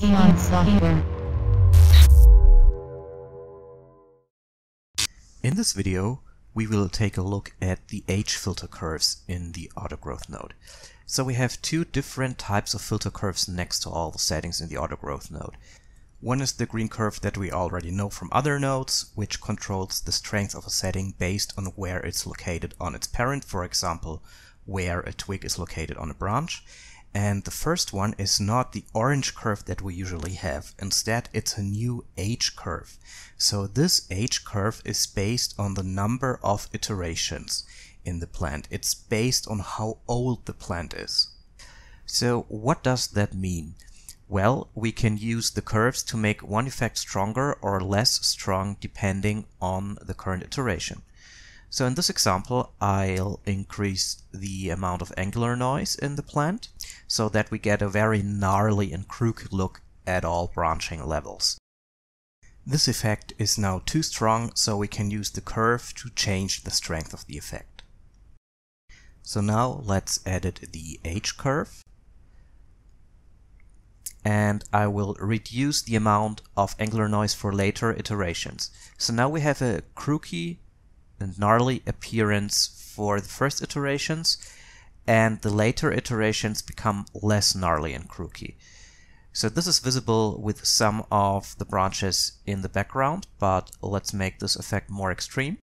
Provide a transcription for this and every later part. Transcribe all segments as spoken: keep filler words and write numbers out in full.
Beyond software. In this video, we will take a look at the age filter curves in the Autogrowth node. So we have two different types of filter curves next to all the settings in the Autogrowth node. One is the green curve that we already know from other nodes, which controls the strength of a setting based on where it's located on its parent, for example, where a twig is located on a branch. And the first one is not the orange curve that we usually have. Instead, it's a new age curve. So this age curve is based on the number of iterations in the plant. It's based on how old the plant is. So what does that mean? Well, we can use the curves to make one effect stronger or less strong depending on the current iteration. So in this example, I'll increase the amount of angular noise in the plant so that we get a very gnarly and crooked look at all branching levels. This effect is now too strong, so we can use the curve to change the strength of the effect. So now let's edit the age curve. And I will reduce the amount of angular noise for later iterations. So now we have a crooked and gnarly appearance for the first iterations, and the later iterations become less gnarly and crooked. So this is visible with some of the branches in the background, but let's make this effect more extreme.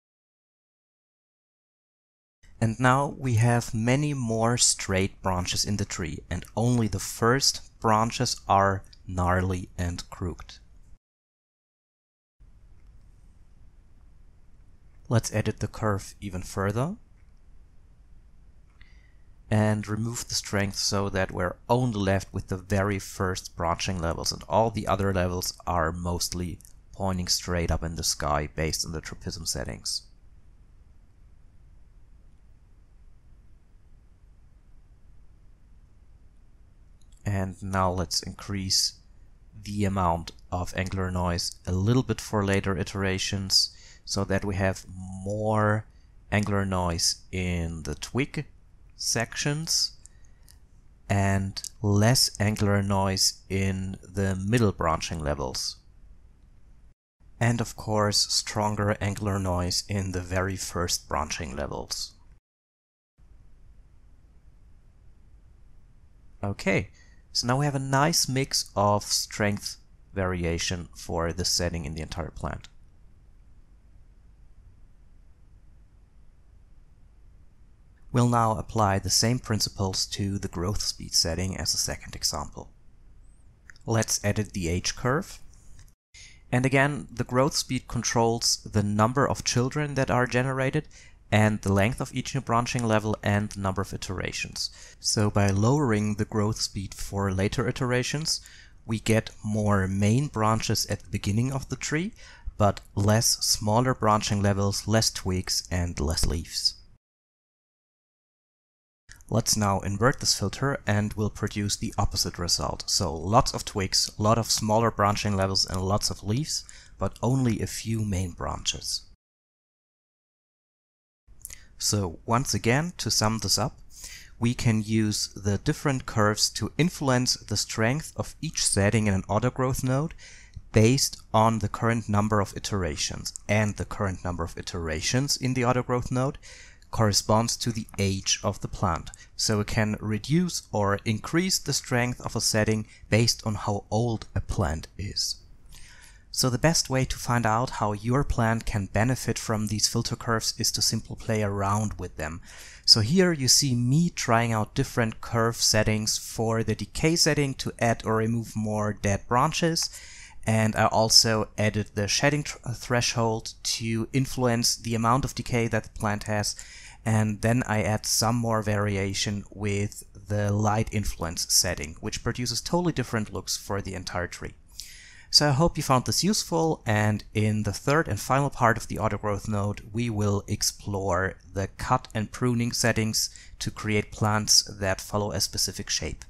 And now we have many more straight branches in the tree, and only the first branches are gnarly and crooked. Let's edit the curve even further and remove the strength so that we're only left with the very first branching levels, and all the other levels are mostly pointing straight up in the sky based on the tropism settings. And now let's increase the amount of angular noise a little bit for later iterations, so that we have more angular noise in the twig sections and less angular noise in the middle branching levels. And of course, stronger angular noise in the very first branching levels. Okay, so now we have a nice mix of strength variation for this setting in the entire plant. We'll now apply the same principles to the growth speed setting as a second example. Let's edit the age curve. And again, the growth speed controls the number of children that are generated and the length of each new branching level and the number of iterations. So by lowering the growth speed for later iterations, we get more main branches at the beginning of the tree, but less smaller branching levels, less twigs and less leaves. Let's now invert this filter and we'll produce the opposite result. So lots of twigs, a lot of smaller branching levels and lots of leaves, but only a few main branches. So once again, to sum this up, we can use the different curves to influence the strength of each setting in an autogrowth node based on the current number of iterations, and the current number of iterations in the autogrowth node corresponds to the age of the plant. So it can reduce or increase the strength of a setting based on how old a plant is. So the best way to find out how your plant can benefit from these filter curves is to simply play around with them. So here you see me trying out different curve settings for the decay setting to add or remove more dead branches. And I also added the shedding threshold to influence the amount of decay that the plant has. And then I add some more variation with the light influence setting, which produces totally different looks for the entire tree. So I hope you found this useful, and in the third and final part of the Autogrowth node, we will explore the cut and pruning settings to create plants that follow a specific shape.